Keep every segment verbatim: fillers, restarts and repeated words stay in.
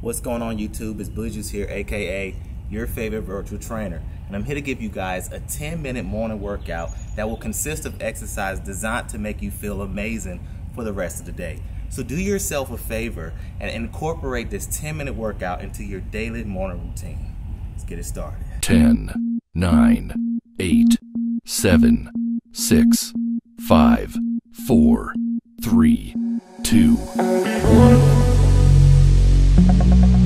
What's going on YouTube? It's BullyJuice here, aka your favorite virtual trainer, and I'm here to give you guys a ten minute morning workout that will consist of exercise designed to make you feel amazing for the rest of the day. So do yourself a favor and incorporate this ten minute workout into your daily morning routine. Let's get it started. ten, nine, eight, seven, six, five, four, three, two, one. Thank you.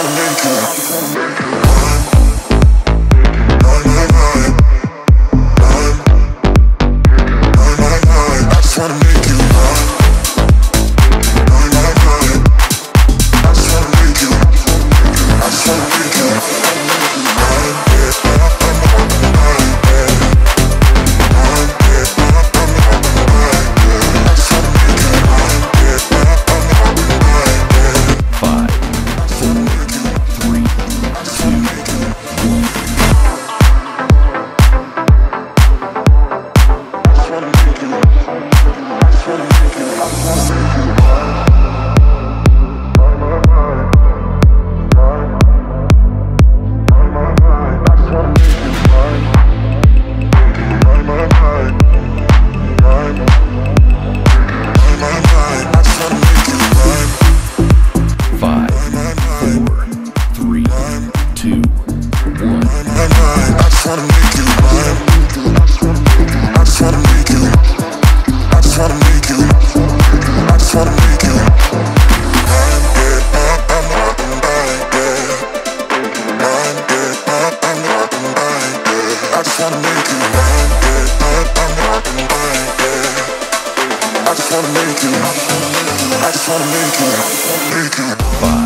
I just wanna make you, I just wanna make you, make you.